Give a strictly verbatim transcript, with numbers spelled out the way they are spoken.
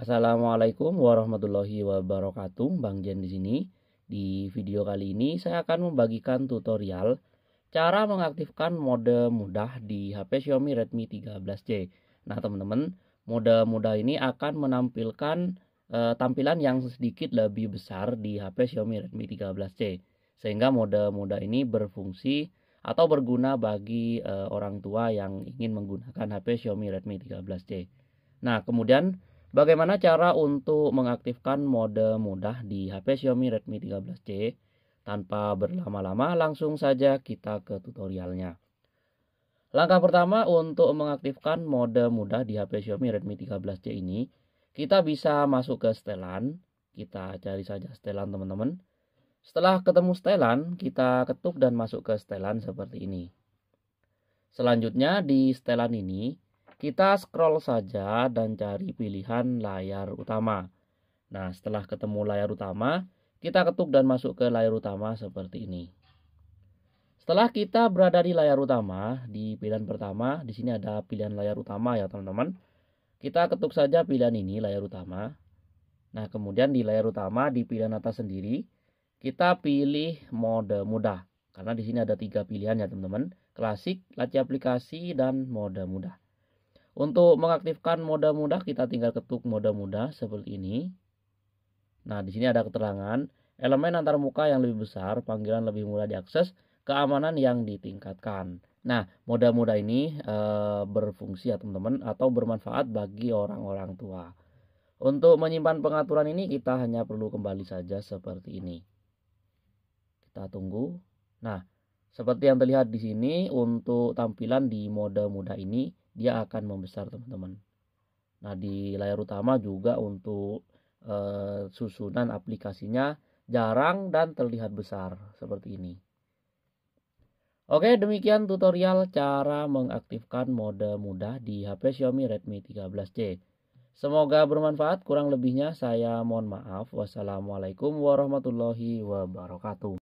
Assalamualaikum warahmatullahi wabarakatuh. Bang Jan di sini. Di video kali ini saya akan membagikan tutorial cara mengaktifkan mode mudah di H P Xiaomi Redmi tiga belas C. Nah, teman-teman, mode mudah ini akan menampilkan e, tampilan yang sedikit lebih besar di H P Xiaomi Redmi tiga belas C. Sehingga mode mudah ini berfungsi atau berguna bagi e, orang tua yang ingin menggunakan H P Xiaomi Redmi tiga belas C. Nah, kemudian bagaimana cara untuk mengaktifkan mode mudah di H P Xiaomi Redmi tiga belas C? Tanpa berlama-lama, langsung saja kita ke tutorialnya. Langkah pertama untuk mengaktifkan mode mudah di H P Xiaomi Redmi tiga belas C ini, kita bisa masuk ke setelan. Kita cari saja setelan, teman-teman. Setelah ketemu setelan, kita ketuk dan masuk ke setelan seperti ini. Selanjutnya di setelan ini, kita scroll saja dan cari pilihan layar utama. Nah, setelah ketemu layar utama, kita ketuk dan masuk ke layar utama seperti ini. Setelah kita berada di layar utama, di pilihan pertama, di sini ada pilihan layar utama ya teman-teman. Kita ketuk saja pilihan ini, layar utama. Nah, kemudian di layar utama, di pilihan atas sendiri, kita pilih mode mudah. Karena di sini ada tiga pilihan ya teman-teman. Klasik, laci aplikasi, dan mode mudah. Untuk mengaktifkan mode mudah, kita tinggal ketuk mode mudah seperti ini. Nah, di sini ada keterangan, elemen antar muka yang lebih besar, panggilan lebih mudah diakses, keamanan yang ditingkatkan. Nah, mode mudah ini e, berfungsi ya teman-teman, atau bermanfaat bagi orang-orang tua. Untuk menyimpan pengaturan ini, kita hanya perlu kembali saja seperti ini. Kita tunggu. Nah, seperti yang terlihat di sini, untuk tampilan di mode mudah ini, dia akan membesar teman-teman. Nah, di layar utama juga untuk e, susunan aplikasinya jarang dan terlihat besar seperti ini. Oke, demikian tutorial cara mengaktifkan mode mudah di H P Xiaomi Redmi tiga belas C. Semoga bermanfaat. Kurang lebihnya saya mohon maaf. Wassalamualaikum warahmatullahi wabarakatuh.